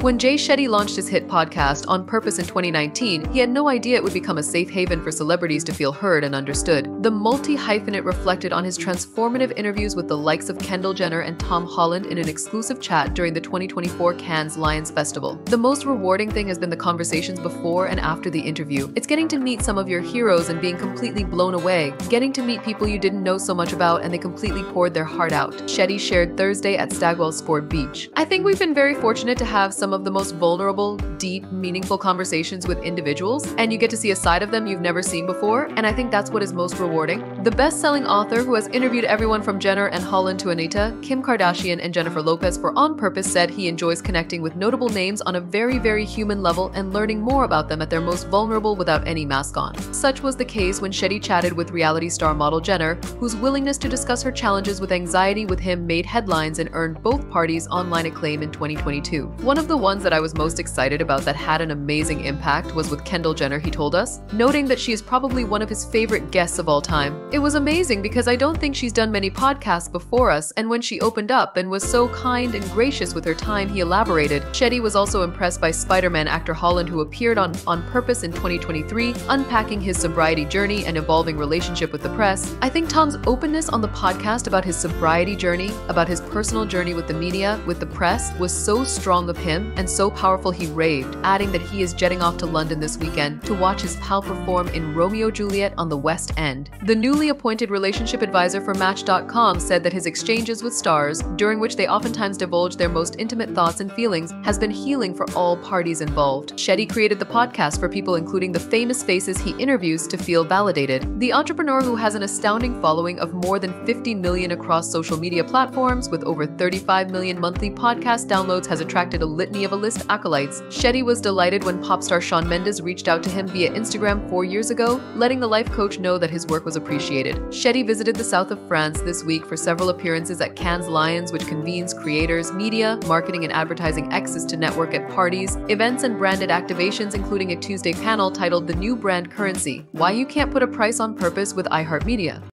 When Jay Shetty launched his hit podcast, On Purpose, in 2019, he had no idea it would become a safe haven for celebrities to feel heard and understood. The multi-hyphenate reflected on his transformative interviews with the likes of Kendall Jenner and Tom Holland in an exclusive chat during the 2024 Cannes Lions Festival. The most rewarding thing has been the conversations before and after the interview. It's getting to meet some of your heroes and being completely blown away, getting to meet people you didn't know so much about and they completely poured their heart out, Shetty shared Thursday at Stagwell's Ford Beach. I think we've been very fortunate to have some of the most vulnerable, deep, meaningful conversations with individuals, and you get to see a side of them you've never seen before, and I think that's what is most rewarding. The best-selling author, who has interviewed everyone from Jenner and Holland to Anita, Kim Kardashian, and Jennifer Lopez for On Purpose, said he enjoys connecting with notable names on a very, very human level and learning more about them at their most vulnerable without any mask on. Such was the case when Shetty chatted with reality star model Jenner, whose willingness to discuss her challenges with anxiety with him made headlines and earned both parties online acclaim in 2022. One of the ones that I was most excited about that had an amazing impact was with Kendall Jenner, he told us, noting that she is probably one of his favorite guests of all time. It was amazing because I don't think she's done many podcasts before us, and when she opened up and was so kind and gracious with her time, he elaborated. Shetty was also impressed by Spider-Man actor Holland, who appeared on Purpose in 2023, unpacking his sobriety journey and evolving relationship with the press. I think Tom's openness on the podcast about his sobriety journey, about his personal journey with the media, with the press, was so strong of him and so powerful he raved, adding that he is jetting off to London this weekend to watch his pal perform in Romeo Juliet on the West End. The newly appointed relationship advisor for Match.com said that his exchanges with stars, during which they oftentimes divulge their most intimate thoughts and feelings, has been healing for all parties involved. Shetty created the podcast for people including the famous faces he interviews to feel validated. The entrepreneur, who has an astounding following of more than 50 million across social media platforms with over 35 million monthly podcast downloads, has attracted a litany of A-list acolytes. Shetty was delighted when pop star Shawn Mendes reached out to him via Instagram 4 years ago, letting the life coach know that his work was appreciated. Shetty visited the south of France this week for several appearances at Cannes Lions, which convenes creators, media, marketing and advertising exes to network at parties, events and branded activations, including a Tuesday panel titled The New Brand Currency: Why You Can't Put a Price on Purpose with iHeartMedia.